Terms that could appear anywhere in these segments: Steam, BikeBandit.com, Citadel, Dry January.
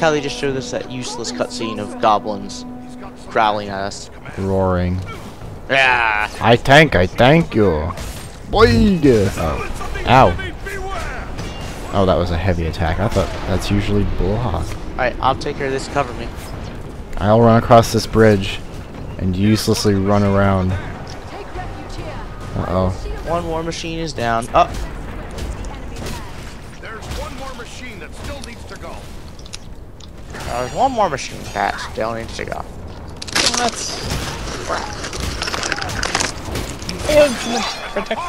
Kelly just showed us that useless cutscene of goblins growling at us. Roaring. Yeah. I thank you. Boy. Oh. Ow. Oh, that was a heavy attack. I thought that's usually block. Alright, I'll take care of this. Cover me. I'll run across this bridge and uselessly run around. Uh-oh. One war machine is down. Up. There's one more machine that still needs to go. There's one more machine that still needs to go.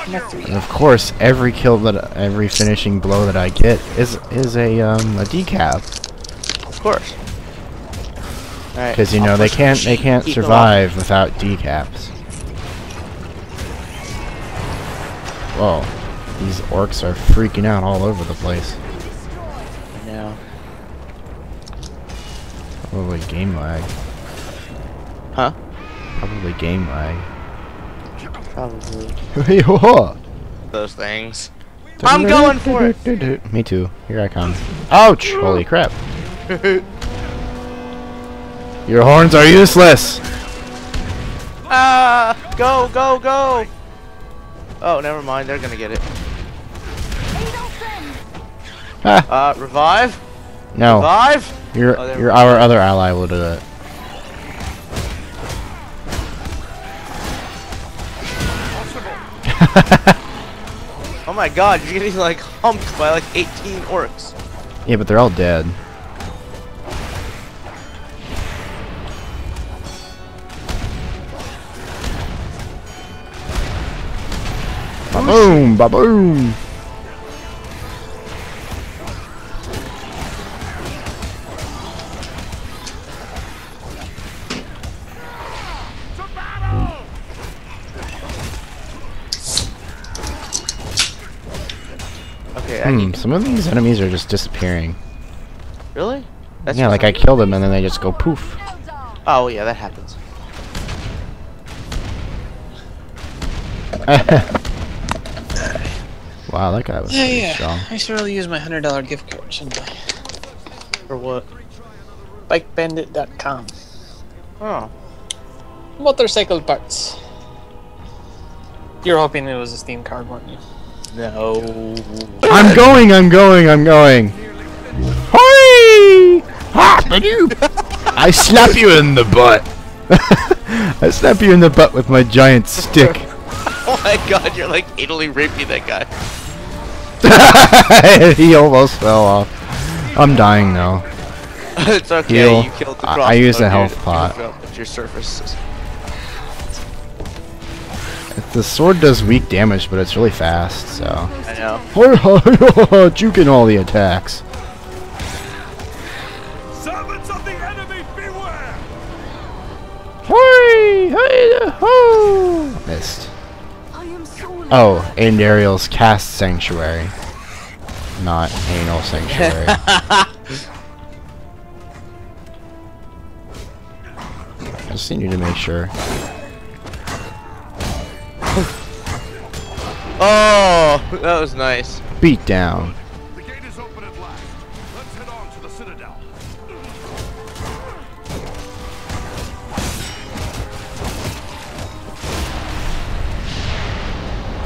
And of course, every kill that, every finishing blow that I get is a decap. Of course. Because you know they can't survive without decaps. Whoa, these orcs are freaking out all over the place. I know. Probably game lag. Huh? Probably game lag. Probably. Those things. I'm going for it! Me too. Here I come. Ouch! Holy crap. Your horns are useless! Ah! Go, go, go! Oh, never mind. They're gonna get it. Ah. Revive? No. Revive? You're our other ally will do that. Oh my god, you're getting like humped by like 18 orcs. Yeah, but they're all dead. Ba-boom! Ba-boom! Some of these enemies are just disappearing. Really? That's yeah, like I kill them and then they just go poof. Oh yeah, that happens. Wow, that guy was strong. I should really use my $100 gift card, shouldn't I? For what? BikeBandit.com. Oh. Motorcycle parts. You're hoping it was a Steam card, weren't you? No. I'm going. Hoi! Ha! I slap you in the butt. I slap you in the butt with my giant stick. Oh my god, you're like Italy raping that guy. He almost fell off. I'm dying now. It's okay, heal. You killed the crossbow. I used a health pot. Your surface. The sword does weak damage, but it's really fast, so... I know. Juking all the attacks. Servants of the enemy, beware! Ho! Missed. Oh, aimed aerials cast sanctuary. Not anal sanctuary. I just need to make sure. Oh, that was nice. Beat down. The gate is open at last. Let's head on to the Citadel.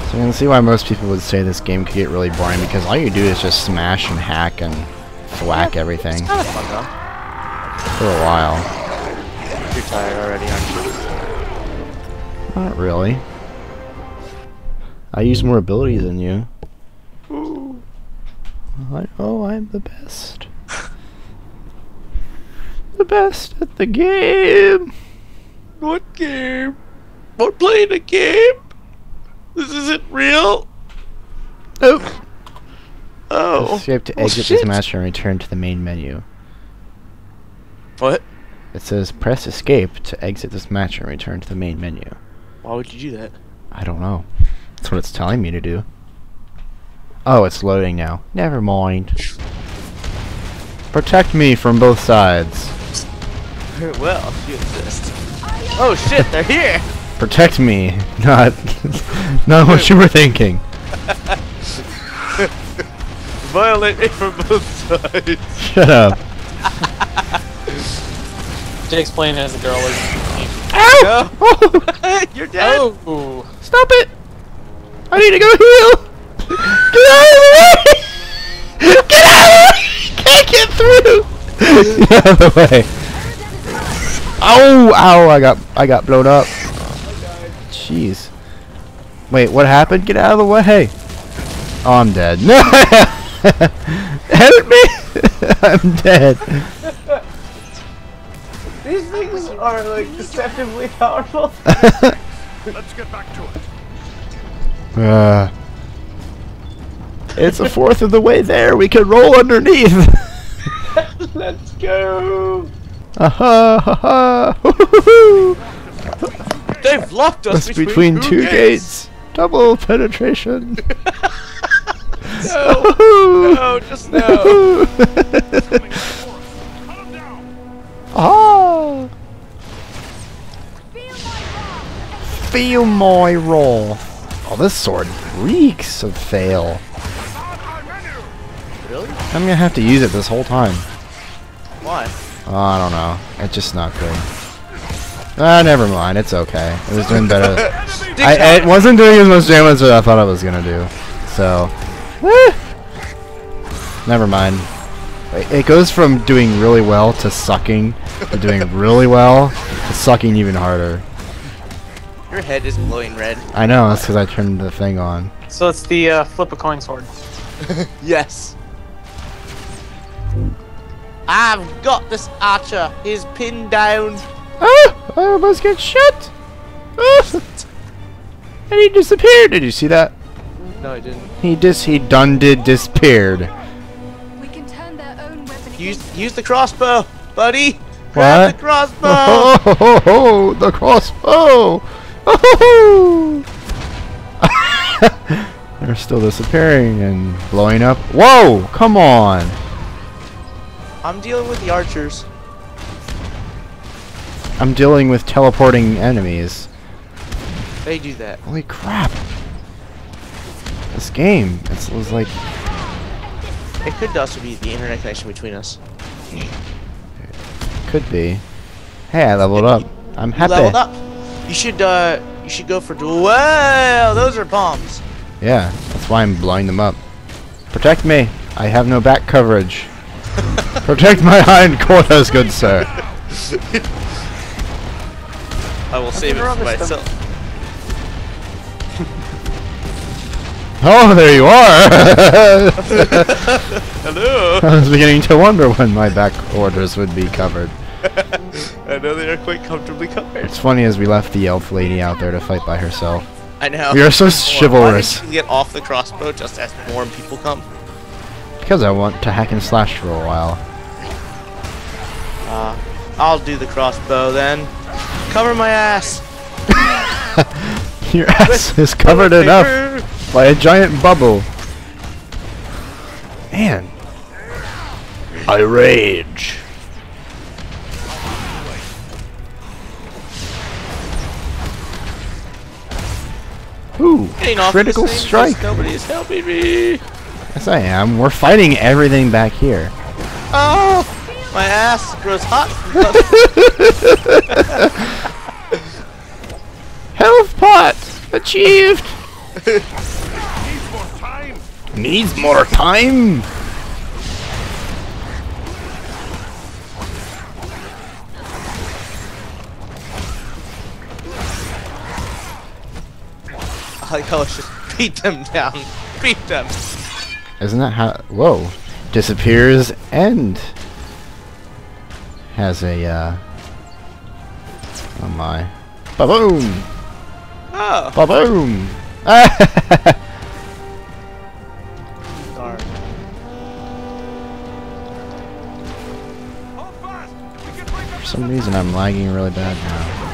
So you can see why most people would say this game could get really boring, because all you do is just smash and hack and thwack everything. It's kind of fun, though. For a while. You're tired already, aren't you? Not really. I use more abilities than you. Ooh. Oh, I'm the best. The best at the game. What game? We're playing a game? This isn't real? Oh. Oh. You have to exit this match and return to the main menu. What? It says press escape to exit this match and return to the main menu. Why would you do that? I don't know. That's what it's telling me to do. Oh, it's loading now. Never mind. Protect me from both sides. Well, you exist. Oh shit, they're here! Protect me, not what you were thinking. Violate me from both sides. Shut up. did explain it as a girl. Ow! Oh. You're dead! Oh. Stop it! I need to go heal! Get out of the way! Get out of the way! I can't get through! Get out of the way! Ow! Ow! I got blown up. Jeez. Wait, what happened? Get out of the way! Hey! Oh, I'm dead. No! Help me! I'm dead. These things are like deceptively powerful. Let's get back to it. It's a fourth of the way there. We can roll underneath. Let's go. They've locked us between two gates. Double penetration. No. No, just no. Oh. Feel my roll. Oh, this sword reeks of fail. Really? I'm gonna have to use it this whole time. Why? Oh, I don't know. It's just not good. Ah, never mind. It's okay. It was doing better. It wasn't doing as much damage as I thought I was gonna do. So. Never mind. It goes from doing really well to sucking, to doing really well to sucking even harder. Your head is glowing red. I know, that's because I turned the thing on. So it's the flip a coin sword. Yes. I've got this archer. He's pinned down. Ah! I almost get shot. Ah! And he disappeared. Did you see that? No, I didn't. He disappeared. We can turn their own weapon. Use the crossbow, buddy. What? Grab the crossbow. Oh, ho, ho, ho, the crossbow. Oh, ho, ho. They're still disappearing and blowing up. Whoa! Come on. I'm dealing with the archers. I'm dealing with teleporting enemies. They do that. Holy crap! This game, it was like... It could also be the internet connection between us. Could be. Hey, I leveled up. I'm happy. You leveled up. You should go for dual. Wow, those are bombs. Yeah, that's why I'm blowing them up. Protect me. I have no back coverage. Protect my hindquarters, good sir. I will save it for myself. Oh, there you are! Hello! I was beginning to wonder when my back orders would be covered. I know they are quite comfortably covered. What's funny is we left the elf lady out there to fight by herself. I know. We are so chivalrous. Why did you get off the crossbow just as more people come? Because I want to hack and slash for a while. I'll do the crossbow then. Cover my ass! Your ass is covered enough by a giant bubble. Man. I rage. Ooh, critical strike. Nobody is helping me. Yes, I am. We're fighting everything back here. Oh, my ass grows hot. Health pot achieved. Needs more time. Needs more time. I like how it's just beat them down. Beat them. Isn't that how? Whoa! Disappears and has a. Oh my! Ba-boom! Oh. Ba-boom! Darn. For some reason I'm lagging really bad now.